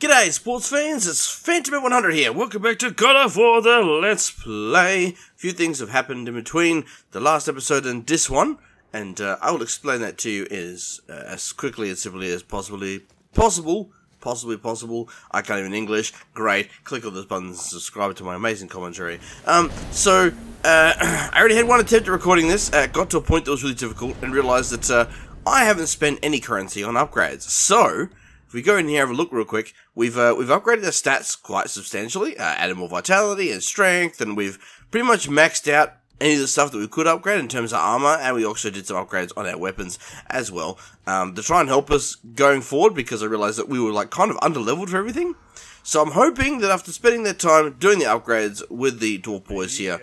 G'day sports fans, it's PhantomMan100 here, welcome back to God of War, the Let's Play. A few things have happened in between the last episode and this one, and I will explain that to you as quickly and simply as possible. I can't even English, great, click all those buttons and subscribe to my amazing commentary. I already had one attempt at recording this, got to a point that was really difficult and realised that I haven't spent any currency on upgrades, so if we go in here and have a look real quick, we've upgraded our stats quite substantially, added more vitality and strength, and we've pretty much maxed out any of the stuff that we could upgrade in terms of armor, and we also did some upgrades on our weapons as well, to try and help us going forward, because I realized that we were like kind of under-leveled for everything. So I'm hoping that after spending that time doing the upgrades with the Dwarf Boys here,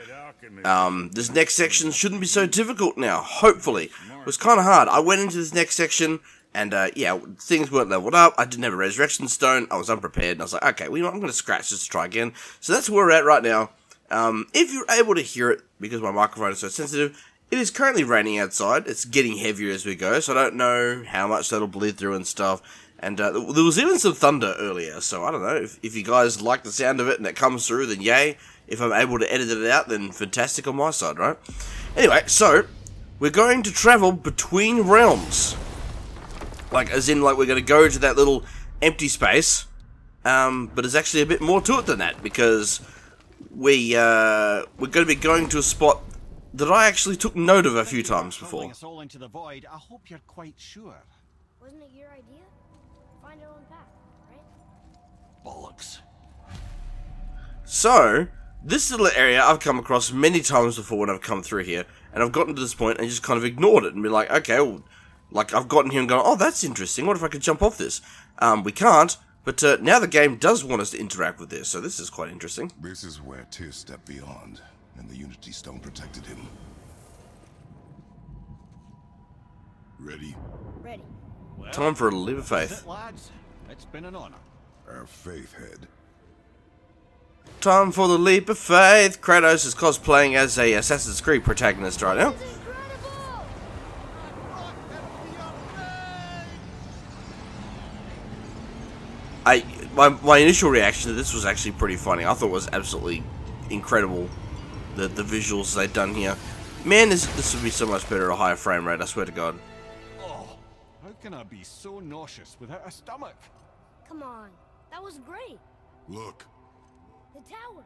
this next section shouldn't be so difficult now, hopefully. It was kind of hard. I went into this next section, and, yeah, things weren't leveled up, I didn't have a resurrection stone, I was unprepared, and I was like, okay, well, you know, I'm going to scratch this to try again. So that's where we're at right now. If you're able to hear it, because my microphone is so sensitive, it is currently raining outside, it's getting heavier as we go, so I don't know how much that'll bleed through and stuff. And, there was even some thunder earlier, so I don't know, if you guys like the sound of it and it comes through, then yay. If I'm able to edit it out, then fantastic on my side, right? Anyway, so, we're going to travel between realms. Like, as in, like, we're going to go to that little empty space, but there's actually a bit more to it than that, because we're going to be going to a spot that I actually took note of a few times before. All into the void. I hope you're quite sure. Wasn't it your idea? Find our own path, right? Bollocks. So, this little area I've come across many times before when I've come through here, and I've gotten to this point and just kind of ignored it and be like, okay, well, like, I've gotten here and gone, oh, that's interesting, what if I could jump off this? We can't, but now the game does want us to interact with this, so this is quite interesting. This is where Tyr stepped beyond, and the Unity Stone protected him. Ready? Ready. Well, time for a leap of faith. It, lads? It's been an honor. Our faith head. Time for the leap of faith. Kratos is cosplaying as a Assassin's Creed protagonist right now. My initial reaction to this was actually pretty funny. I thought it was absolutely incredible, the visuals they'd done here. Man, this would be so much better at a higher frame rate, I swear to God. Oh, how can I be so nauseous without a stomach? Come on, that was great. Look. The tower.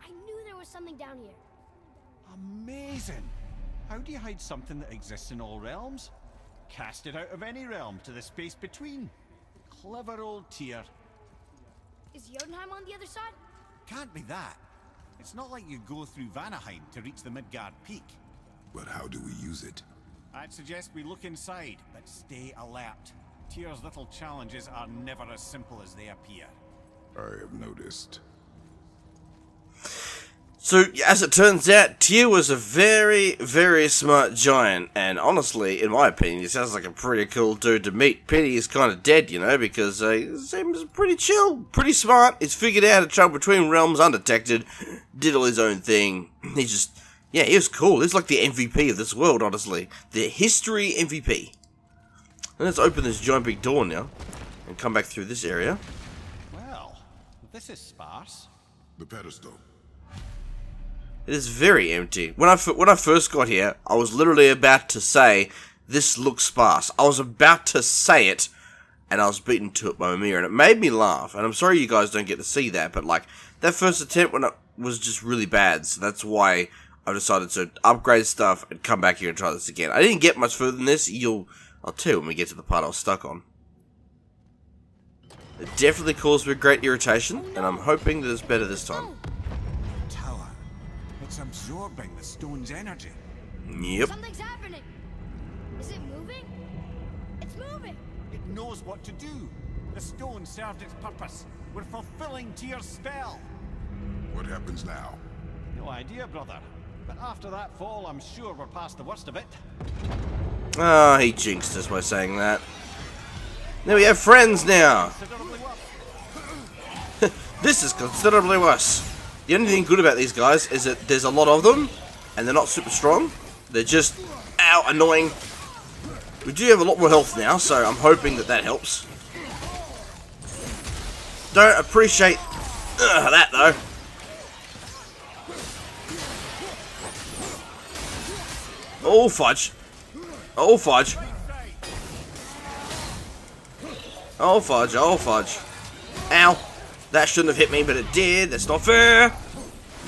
I knew there was something down here. Amazing. How do you hide something that exists in all realms? Cast it out of any realm to the space between. Clever old Tyr. Is Jotunheim on the other side? Can't be that. It's not like you go through Vanaheim to reach the Midgard peak. But how do we use it? I'd suggest we look inside, but stay alert. Tyr's little challenges are never as simple as they appear. I have noticed. So, as it turns out, Tyr was a very, very smart giant, and honestly, in my opinion, he sounds like a pretty cool dude to meet. Pity he's kind of dead, you know, because he seems pretty chill, pretty smart, he's figured out how to travel between realms undetected, did all his own thing, he just, yeah, he was cool, he's like the MVP of this world, honestly, the history MVP. And let's open this giant big door now, and come back through this area. Well, this is sparse. The pedestal. It is very empty. When I first got here, I was literally about to say, this looks sparse. I was about to say it, and I was beaten to it by Mimir, and it made me laugh. And I'm sorry you guys don't get to see that, but like, that first attempt was just really bad, so that's why I decided to upgrade stuff and come back here and try this again. I didn't get much further than this. I'll tell you when we get to the part I was stuck on. It definitely caused me great irritation, and I'm hoping that it's better this time. It's absorbing the stone's energy. Yep. Something's happening. Is it moving? It's moving. It knows what to do. The stone served its purpose. We're fulfilling Tyr's spell. What happens now? No idea, brother. But after that fall, I'm sure we're past the worst of it. Ah, he jinxed us by saying that. Now we have friends now. This is considerably worse. The only thing good about these guys is that there's a lot of them, and they're not super strong. They're just, ow, annoying. We do have a lot more health now, so I'm hoping that that helps. Don't appreciate that though. Oh fudge. Oh fudge. Oh fudge, oh fudge. Ow. That shouldn't have hit me, but it did. That's not fair.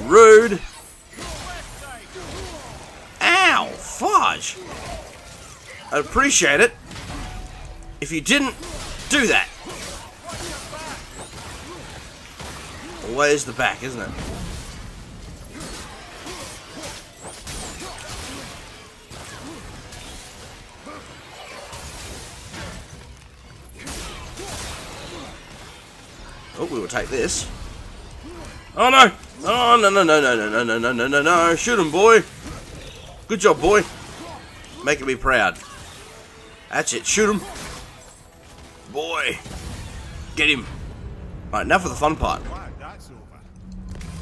Rude. Ow, fudge. I'd appreciate it if you didn't do that. Always the back, isn't it? Oh, we will take this. Oh no! Oh no no no no no no no no no no no! Shoot him, boy! Good job, boy. Making me proud. That's it. Shoot him, boy. Get him. All right, now for the fun part.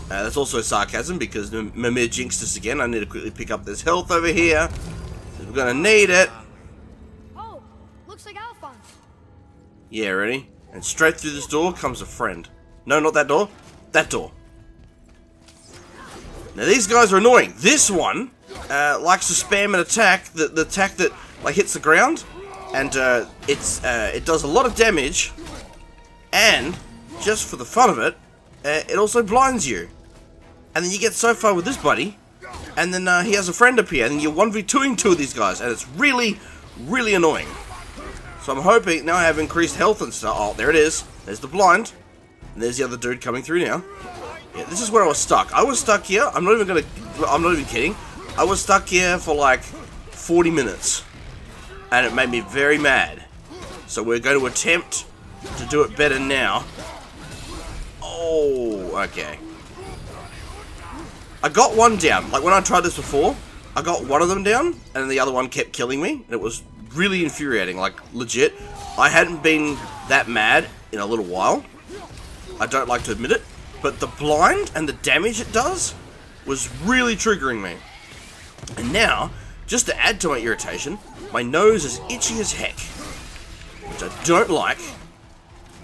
That's also sarcasm because Mimir jinxed us again. I need to quickly pick up this health over here. We're gonna need it. Oh, looks like Alphonse. Yeah, ready? And straight through this door comes a friend. No, not that door. That door. Now these guys are annoying. This one likes to spam an attack. The attack that like hits the ground, and it does a lot of damage. And just for the fun of it, it also blinds you. And then you get so far with this buddy, and then he has a friend appear, and you're 1v2ing two of these guys, and it's really, really annoying. So I'm hoping, now I have increased health and stuff. Oh, there it is. There's the blind. And there's the other dude coming through now. Yeah, this is where I was stuck. I was stuck here. I'm not even kidding. I was stuck here for like 40 minutes. And it made me very mad. So we're going to attempt to do it better now. Oh, okay. I got one down. Like when I tried this before, I got one of them down and the other one kept killing me. And it was really infuriating, like legit. I hadn't been that mad in a little while. I don't like to admit it, but the blind and the damage it does was really triggering me. And now, just to add to my irritation, my nose is itchy as heck, which I don't like.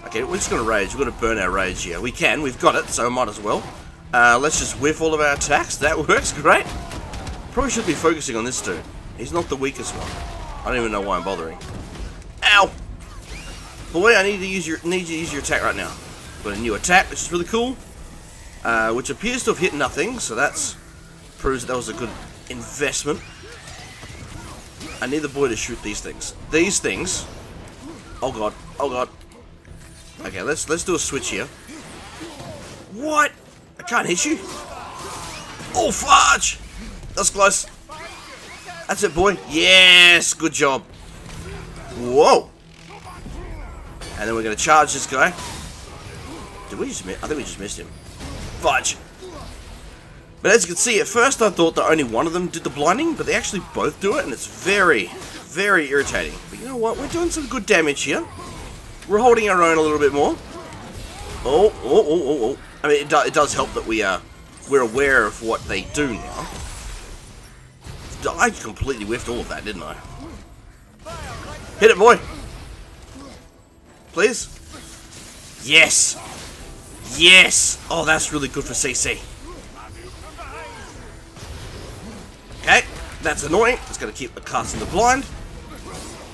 Okay, we're just gonna rage. We're gonna burn our rage here. We can. We've got it, so might as well. Let's just whiff all of our attacks. That works great. Probably should be focusing on this dude. He's not the weakest one. I don't even know why I'm bothering. Ow! Boy, I need you to use your attack right now. Got a new attack, which is really cool. Which appears to have hit nothing, so that's proves that was a good investment. I need the boy to shoot these things. These things. Oh god. Oh god. Okay, let's do a switch here. What? I can't hit you. Oh fudge! That's close. That's it, boy. Yes, good job. Whoa. And then we're going to charge this guy. Did we just miss? I think we just missed him. Fudge. But as you can see, at first I thought that only one of them did the blinding, but they actually both do it, and it's very, very irritating. But you know what? We're doing some good damage here. We're holding our own a little bit more. Oh, oh, oh, oh, oh. I mean, it does help that we're aware of what they do now. I completely whiffed all of that, didn't I? Hit it, boy! Please? Yes! Yes! Oh, that's really good for CC. Okay, that's annoying. It's going to keep the casting the blind.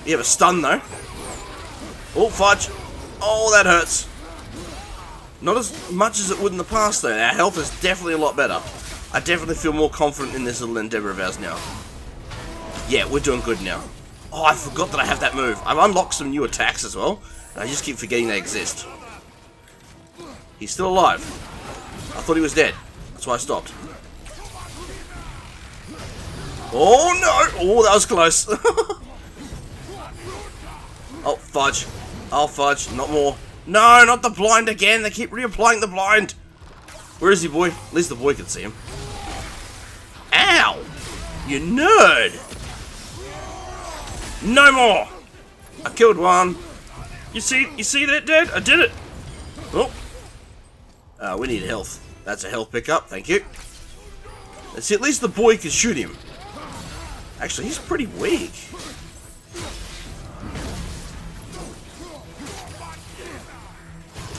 You have a stun, though. Oh, fudge. Oh, that hurts. Not as much as it would in the past, though. Our health is definitely a lot better. I definitely feel more confident in this little endeavor of ours now. Yeah, we're doing good now. Oh, I forgot that I have that move. I've unlocked some new attacks as well, and I just keep forgetting they exist. He's still alive. I thought he was dead. That's why I stopped. Oh, no! Oh, that was close. Oh, fudge. Oh, fudge. Not more. No, not the blind again. They keep reapplying the blind. Where is he, boy? At least the boy can see him. Ow! You nerd! No more! I killed one. You see that, Dad? I did it! Oh. We need health. That's a health pickup, thank you. Let's see, at least the boy can shoot him. Actually, he's pretty weak.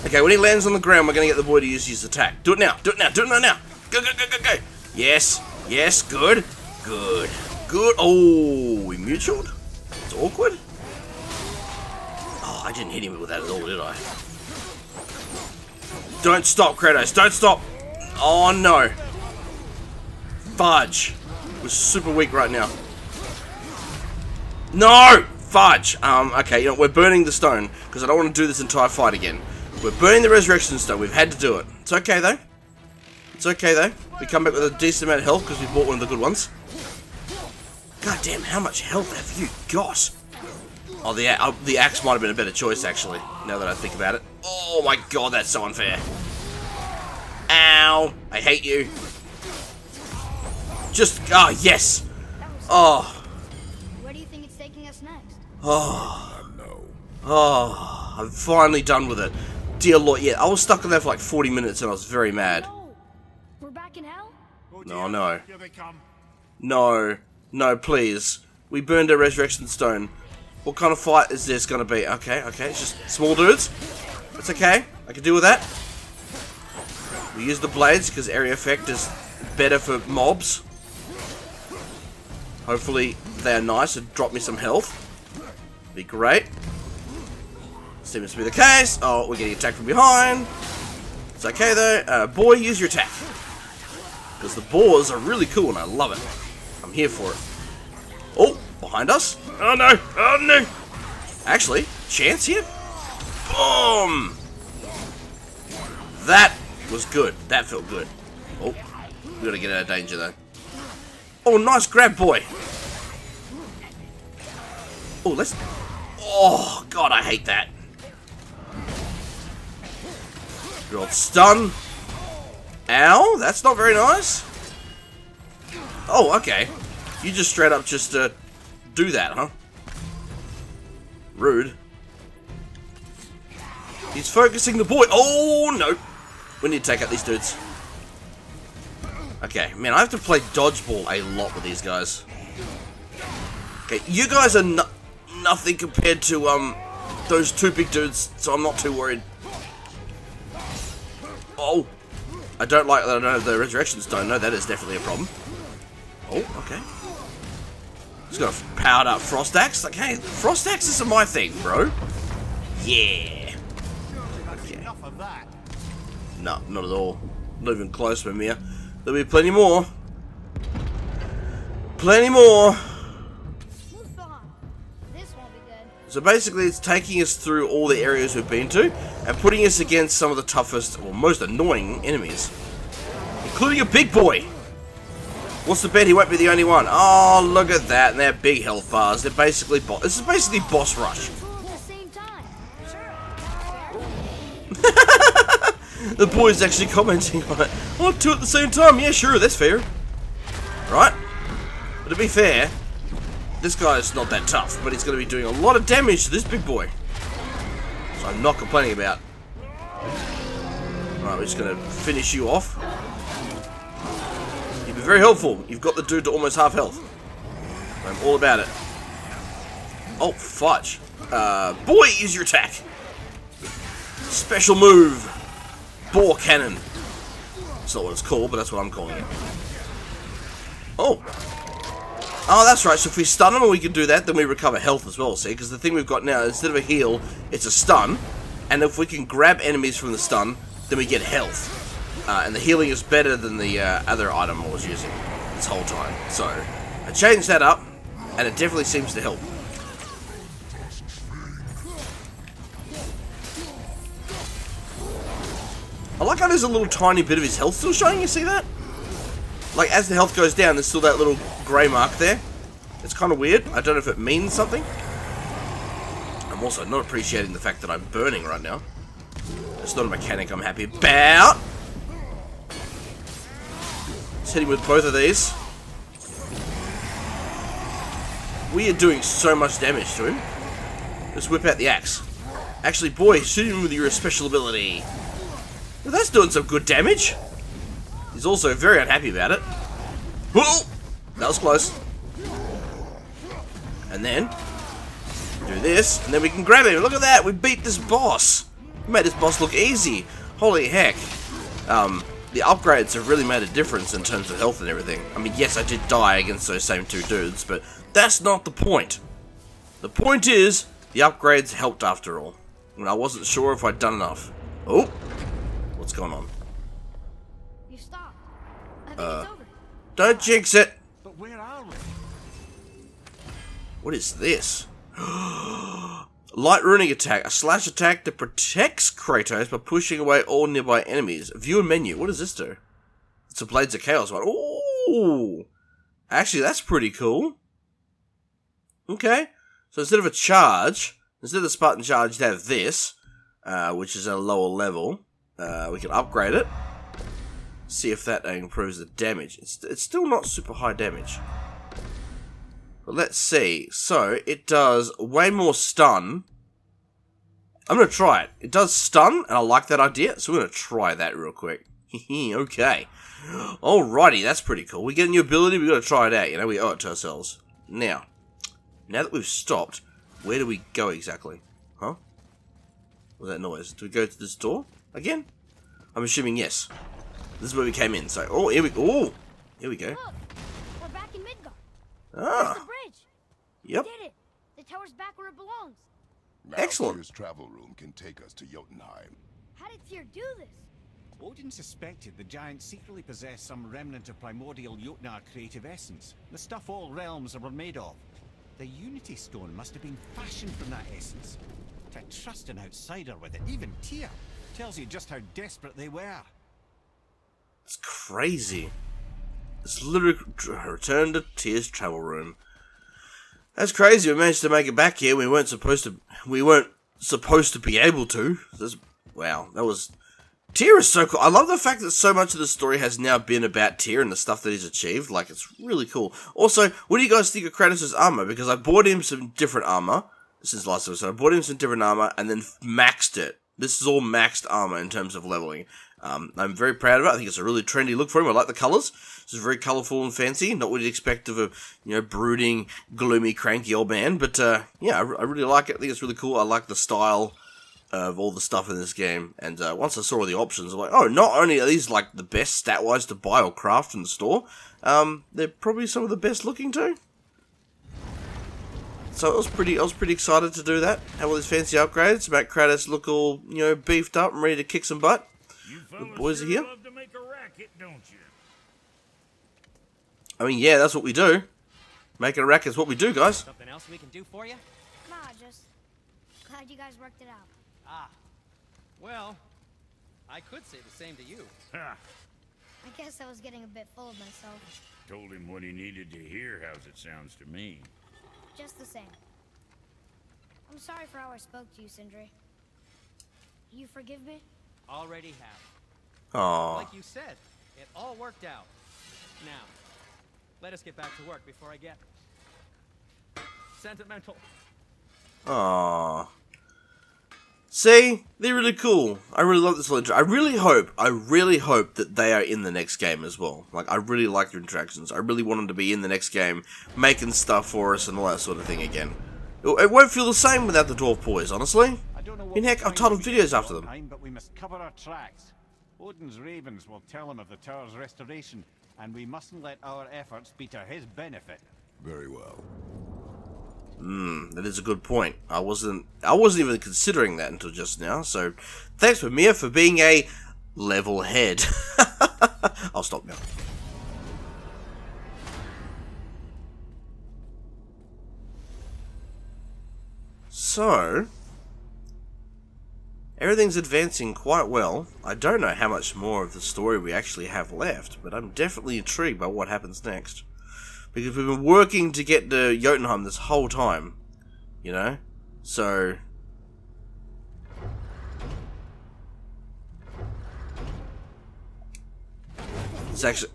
Okay, when he lands on the ground, we're going to get the boy to use his attack. Do it now. Do it now. Do it now. Go, go, go, go, go. Yes. Yes. Good. Good. Good. Oh, we mutualed? It's awkward. Oh, I didn't hit him with that at all, did I? Don't stop, Kratos. Don't stop. Oh, no. Fudge. We're super weak right now. No! Fudge. Okay, you know, we're burning the stone, because I don't want to do this entire fight again. We're burning the resurrection stone. We've had to do it. It's okay, though. It's okay, though. We come back with a decent amount of health, because we bought one of the good ones. God damn, how much health have you got? Oh, the axe might have been a better choice, actually, now that I think about it. Oh, my God, that's so unfair. Ow. I hate you. Just, ah, oh, yes. Oh. Where do you think it's taking us next? Oh. No. Oh. I'm finally done with it. Dear Lord, yeah, I was stuck in there for like 40 minutes and I was very mad. No. We're back in hell? Oh, dear. No, no. Here they come. No. No, please. We burned a resurrection stone. What kind of fight is this going to be? Okay, okay. It's just small dudes. It's okay. I can deal with that. We use the blades because area effect is better for mobs. Hopefully they're nice and drop me some health. Be great. Seems to be the case. Oh, we're getting attacked from behind. It's okay though. Boy, use your attack. Because the boars are really cool and I love it. I'm here for it. Oh, behind us. Oh no, oh no. Actually, chance here. Boom. That was good. That felt good. Oh, we gotta get out of danger though. Oh, nice grab, boy. Oh, let's... Oh, God, I hate that. Good old stun. Ow, that's not very nice. Oh, okay. You just straight up just do that, huh? Rude. He's focusing the boy. Oh, no. We need to take out these dudes. Okay, man, I have to play dodgeball a lot with these guys. Okay, you guys are nothing compared to those two big dudes, so I'm not too worried. Oh, I don't like that I don't have the resurrection stone. No, that is definitely a problem. Oh, okay. Just got a powered up frost axe. Like, hey, frost axes are my thing, bro. Yeah. Okay. No, not at all. Not even close, Mimir. There'll be plenty more. Plenty more. Move on. This won't be good. So basically it's taking us through all the areas we've been to and putting us against some of the toughest or most annoying enemies. Including a big boy. What's the bet he won't be the only one? Oh, look at that, and they're big health bars. They're basically boss. This is basically boss rush. The boy's actually commenting on it. Oh, two at the same time. Yeah, sure, that's fair. Right? But to be fair, this guy's not that tough, but he's going to be doing a lot of damage to this big boy. So I'm not complaining about. Alright, we're just going to finish you off. You'd be very helpful. You've got the dude to almost half health. I'm all about it. Oh, fudge. Boy, use your attack. Special move. Boar cannon. That's not what it's called, but that's what I'm calling it. Oh. Oh, that's right. So if we stun him and we can do that, then we recover health as well, see? Because the thing we've got now, instead of a heal, it's a stun. And if we can grab enemies from the stun, then we get health. And the healing is better than the other item I was using this whole time. So, I changed that up, and it definitely seems to help. I like how there's a little tiny bit of his health still showing, you see that? Like, as the health goes down, there's still that little grey mark there. It's kind of weird. I don't know if it means something. I'm also not appreciating the fact that I'm burning right now. It's not a mechanic I'm happy about. Let's hit him with both of these. We are doing so much damage to him. Let's whip out the axe. Actually, boy, shoot him with your special ability. Well, that's doing some good damage. He's also very unhappy about it. Whoa! That was close. And then do this, and then we can grab him. Look at that, we beat this boss. made this boss look easy. Holy heck. The upgrades have really made a difference in terms of health and everything. I mean, yes, I did die against those same two dudes, but that's not the point. The point is, the upgrades helped after all. And I wasn't sure if I'd done enough. Oh! What's going on? You stopped. I think it's over. Don't jinx it! But where are we? What is this? Light ruining attack. A slash attack that protects Kratos by pushing away all nearby enemies. View and menu. What does this do? It's a Blades of Chaos one. Ooh! Actually, that's pretty cool. Okay. So instead of a charge, instead of the Spartan charge, they have this, which is at a lower level. We can upgrade it. See if that improves the damage. It's still not super high damage. But let's see. So, it does way more stun. I'm going to try it. It does stun, and I like that idea, so we're going to try that real quick. Okay. Alrighty, that's pretty cool. We get a new ability, we've got to try it out. You know, we owe it to ourselves. Now that we've stopped, where do we go exactly? Huh? What's that noise? Do we go to this door again? I'm assuming yes. This is where we came in. So, here we go. Look, we're back in Midgard. Ah. There's the bridge. Yep. We did it. The tower's back where it belongs. Excellent. Now, Tyr's travel room can take us to Jotunheim. How did Tyr do this? Odin suspected the giants secretly possessed some remnant of primordial Jotnar creative essence, the stuff all realms are made of. The Unity Stone must have been fashioned from that essence. To trust an outsider with it, even Tyr, tells you just how desperate they were. It's crazy. It's literally return to Tyr's travel room. That's crazy. We managed to make it back here. We weren't supposed to be able to. Wow, that was. Tyr is so cool. I love the fact that so much of the story has now been about Tyr and the stuff that he's achieved. Like, it's really cool. Also, what do you guys think of Kratos' armor? Because I bought him some different armor. This is last episode. I bought him some different armor and then maxed it. This is all maxed armor in terms of leveling. I'm very proud of it. I think it's a really trendy look for him. I like the colors. It's very colorful and fancy. Not what you'd expect of a, you know, brooding, gloomy, cranky old man. But, yeah, I really like it. I think it's really cool. I like the style of all the stuff in this game, and once I saw all the options, I'm like, oh, not only are these like the best stat-wise to buy or craft in the store, they're probably some of the best looking too. So I was pretty excited to do that. Have all these fancy upgrades, make Kratos look all, you know, beefed up and ready to kick some butt. The boys are here. Love to make a racket, don't you? I mean, yeah, that's what we do. Making a racket is what we do, guys. Something else we can do for you? Nah, just glad you guys worked it out. Ah, well, I could say the same to you. Ha. I guess I was getting a bit full of myself. Told him what he needed to hear, how's it sounds to me. Just the same. I'm sorry for how I spoke to you, Sindri. You forgive me? Already have. Aww. Like you said, it all worked out. Now, let us get back to work before I get sentimental. Aww. See? They're really cool. I really love this little interaction. I really hope that they are in the next game as well. Like, I really like their interactions. I really want them to be in the next game, making stuff for us and all that sort of thing again. It won't feel the same without the Dwarf Boys, honestly. In heck, I've titled videos after them. But we must cover our tracks. Odin's ravens will tell him of the tower's restoration, and we mustn't let our efforts be to his benefit. Very well. That is a good point. I wasn't even considering that until just now, so thanks Mimir for being a level head. I'll stop now. So, everything's advancing quite well. I don't know how much more of the story we actually have left, but I'm definitely intrigued by what happens next. Because we've been working to get to Jotunheim this whole time, you know? So, it's actually...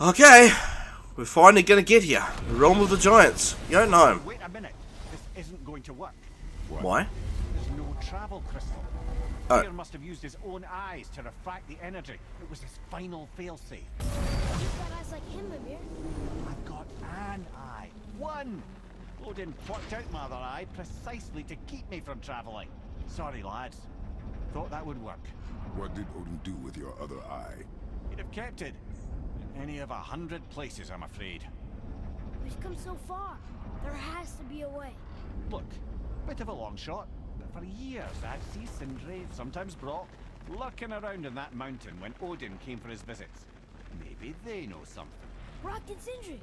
Okay, we're finally gonna get here. The realm of the giants, Jotunheim. Wait a minute, this isn't going to work. Why? There's no travel crystal. Tyr must have used his own eyes to refract the energy. It was his final failsafe. You've got eyes like him, Mimir. I've got an eye. One! Odin plucked out my other eye precisely to keep me from traveling. Sorry, lads. Thought that would work. What did Odin do with your other eye? He'd have kept it. In any of 100 places, I'm afraid. We've come so far. There has to be a way. Look, bit of a long shot, but for years I'd see Sindri, sometimes Brock, lurking around in that mountain when Odin came for his visits. Maybe they know something. Brock and Sindri!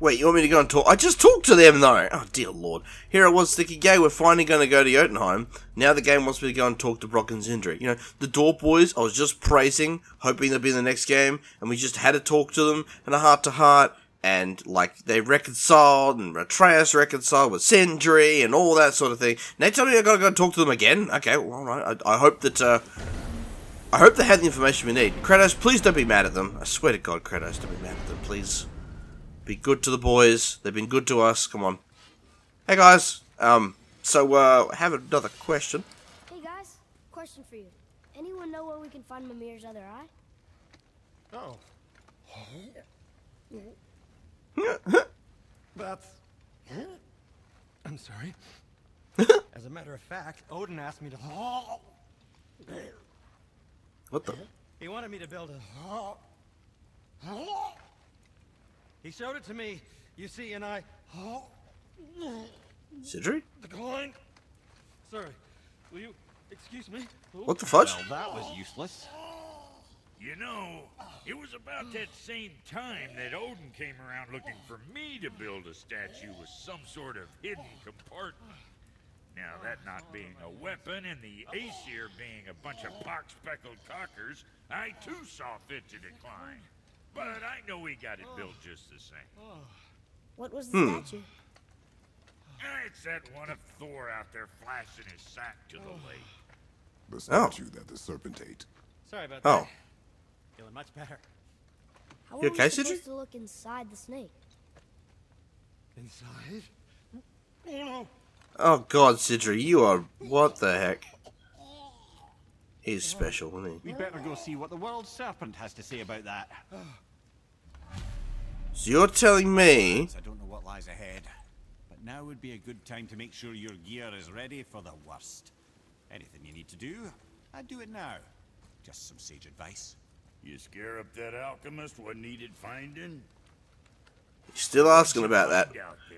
Wait, you want me to go and talk? I just talked to them though! Oh dear lord. Here I was thinking, yay, we're finally going to go to Jotunheim. Now the game wants me to go and talk to Brock and Sindri. You know, the door boys, I was just praising, hoping they'd be in the next game, and we just had to talk to them, and a heart-to-heart, and like, they reconciled, and Atreus reconciled with Sindri, and all that sort of thing. Now tell me I gotta go and talk to them again? Okay, well, alright, I hope that, I hope they have the information we need. Kratos, please don't be mad at them. I swear to God, Kratos, don't be mad at them, please. Be good to the boys. They've been good to us. Come on. Hey guys. So I have another question. Hey guys, question for you. Anyone know where we can find Mimir's other eye? Oh. That's. I'm sorry. As a matter of fact, Odin asked me to. What the? He wanted me to build a. He showed it to me, you see, and I. Sindri? Declined. Sorry, will you excuse me? What the fudge? Well, that was useless. You know, it was about that same time that Odin came around looking for me to build a statue with some sort of hidden compartment. Now, that not being a weapon and the Aesir being a bunch of box-speckled cockers, I too saw fit to decline. But I know we got it built just the same. What was the statue? It's that one of Thor out there flashing his sack to the lake. The statue that the serpent ate. Sorry about that. Oh. Feeling much better. How are we supposed to look inside the snake? Inside? Oh, no. Oh God, Sindri, you are... What the heck? He's special, isn't he? We better go see what the world serpent has to say about that. So you're telling me... I don't know what lies ahead, but now would be a good time to make sure your gear is ready for the worst. Anything you need to do, I'd do it now. Just some sage advice. You scare up that alchemist what needed finding? Still asking about that.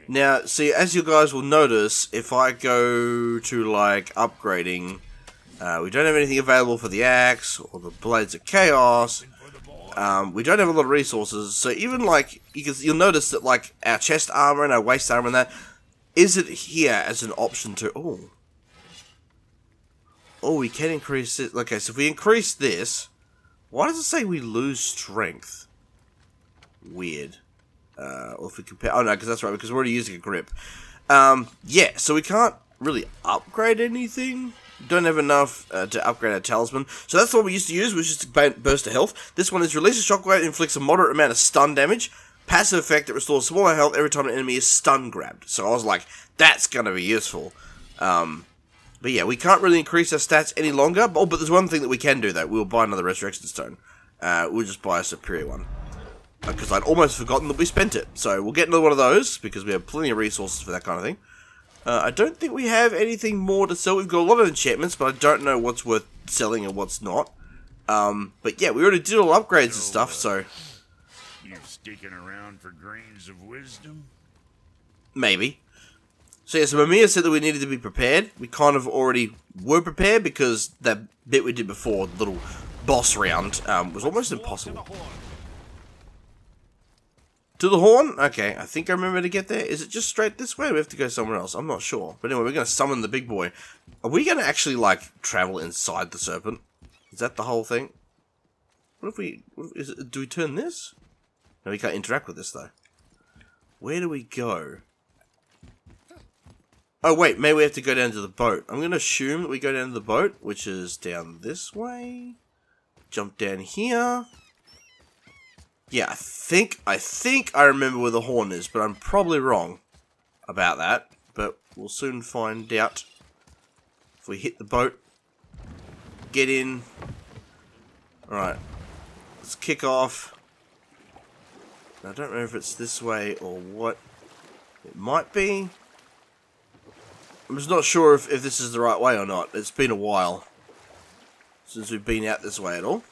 Now, see, as you guys will notice, if I go to, like, upgrading... we don't have anything available for the axe, or the Blades of Chaos, we don't have a lot of resources, so even like, you'll notice that like, our chest armor and our waist armor and that, isn't here as an option to, oh we can increase it, okay, so if we increase this, why does it say we lose strength? Weird. Or if we compare, oh no, because that's right, because we're already using a grip. Yeah, so we can't really upgrade anything. Don't have enough to upgrade our talisman. So that's what we used to use, which is to burst of health. This one is release a shockwave, inflicts a moderate amount of stun damage. Passive effect that restores smaller health every time an enemy is stun grabbed. So I was like, that's going to be useful. But yeah, we can't really increase our stats any longer. Oh, but there's one thing that we can do, though. We'll buy another Resurrection Stone. We'll just buy a superior one. Because I'd almost forgotten that we spent it. So we'll get another one of those, because we have plenty of resources for that kind of thing. I don't think we have anything more to sell. We've got a lot of enchantments, but I don't know what's worth selling and what's not. But yeah, we already did all upgrades and stuff, so... You sticking around for grains of wisdom? Maybe. So yeah, so Mimir said that we needed to be prepared. We kind of already were prepared, because that bit we did before, the little boss round, was almost impossible. To the horn? Okay, I think I remember to get there. Is it just straight this way or we have to go somewhere else? I'm not sure. But anyway, we're going to summon the big boy. Are we going to actually, like, travel inside the serpent? Is that the whole thing? What if we... do we turn this? No, we can't interact with this, though. Where do we go? Oh, wait, maybe we have to go down to the boat. I'm going to assume that we go down to the boat, which is down this way. Jump down here. Yeah, I think I remember where the horn is, but I'm probably wrong about that. But we'll soon find out. If we hit the boat, get in. Alright, let's kick off. I don't know if it's this way or what. It might be. I'm just not sure if this is the right way or not. It's been a while since we've been out this way at all.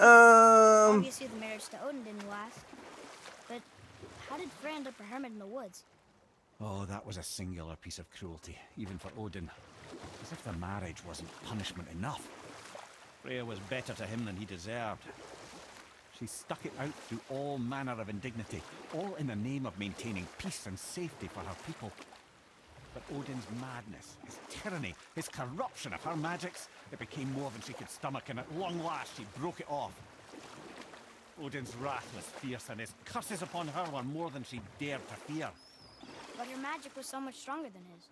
Obviously the marriage to Odin didn't last. But how did Freya end up a hermit in the woods? Oh, that was a singular piece of cruelty, even for Odin. As if the marriage wasn't punishment enough. Freya was better to him than he deserved. She stuck it out through all manner of indignity, all in the name of maintaining peace and safety for her people. But Odin's madness, his tyranny, his corruption of her magics, it became more than she could stomach, and at long last she broke it off. Odin's wrath was fierce, and his curses upon her were more than she dared to fear. But her magic was so much stronger than his.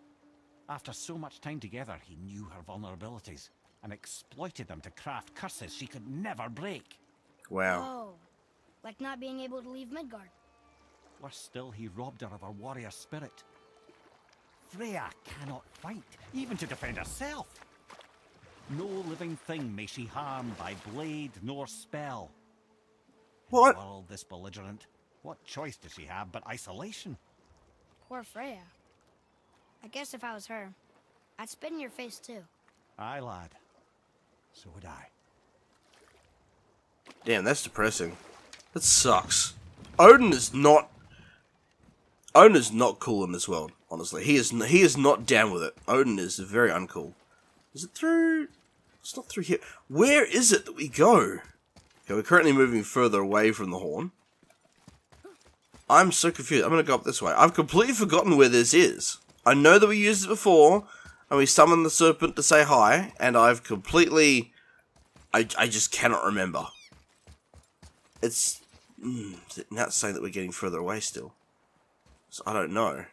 After so much time together, he knew her vulnerabilities, and exploited them to craft curses she could never break. Wow. Oh, like not being able to leave Midgard. Worse still, he robbed her of her warrior spirit. Freya cannot fight, even to defend herself. No living thing may she harm by blade nor spell. What? In a world this belligerent, what choice does she have but isolation? Poor Freya. I guess if I was her, I'd spit in your face too. Aye, lad. So would I. Damn, that's depressing. That sucks. Odin is not cool in this world. Honestly, he is not down with it. Odin is very uncool. Is it through? It's not through here. Where is it that we go? Okay, we're currently moving further away from the horn. I'm so confused. I'm gonna go up this way. I've completely forgotten where this is. I know that we used it before, and we summoned the serpent to say hi, and I've completely... I just cannot remember. It's... now it's saying that we're getting further away still. So I don't know.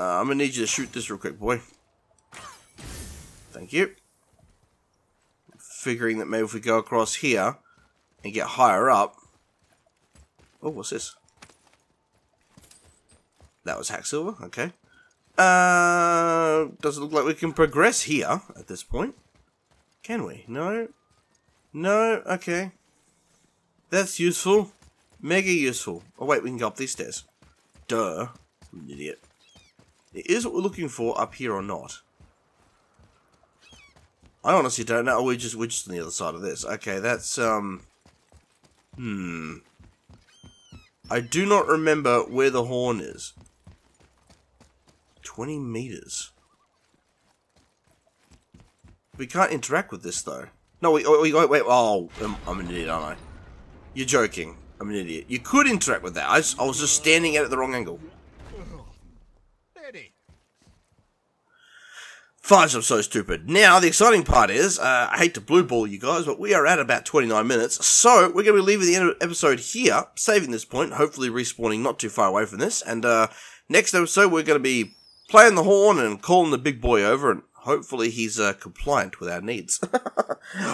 I'm gonna need you to shoot this real quick, boy. Thank you. Figuring that maybe if we go across here and get higher up... Oh, what's this? That was Hacksilver, okay. Doesn't look like we can progress here at this point. Can we? No. No, okay. That's useful. Mega useful. Oh wait, we can go up these stairs. Duh. I'm an idiot. It is what we're looking for up here or not. I honestly don't know. Oh, we're just on the other side of this. Okay, that's I do not remember where the horn is. 20 meters. We can't interact with this though. No, wait. Oh, I'm an idiot, aren't I? You're joking. I'm an idiot. You could interact with that. I was just standing at it at the wrong angle. Fudge, I'm so stupid. Now, the exciting part is, I hate to blue ball you guys, but we are at about 29 minutes, so we're going to be leaving the end of the episode here, saving this point, hopefully respawning not too far away from this, and next episode we're going to be playing the horn and calling the big boy over, and hopefully he's compliant with our needs.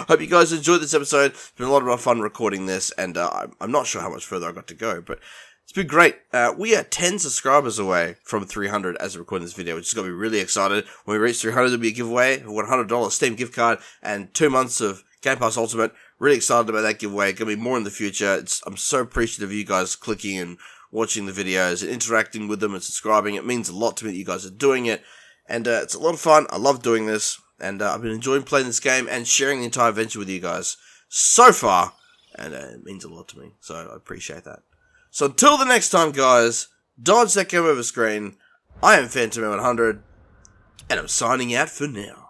Hope you guys enjoyed this episode. It's been a lot of fun recording this, and I'm not sure how much further I got to go, but it's been great. We are 10 subscribers away from 300 as of recording this video, which is going to be really excited. When we reach 300, there'll be a giveaway, a $100 Steam gift card, and 2 months of Game Pass Ultimate. Really excited about that giveaway. Going to be more in the future. I'm so appreciative of you guys clicking and watching the videos and interacting with them and subscribing. It means a lot to me that you guys are doing it. And it's a lot of fun. I love doing this. And I've been enjoying playing this game and sharing the entire adventure with you guys so far. And it means a lot to me. So I appreciate that. So until the next time, guys, dodge that game over screen. I am PhantomMan100, and I'm signing out for now.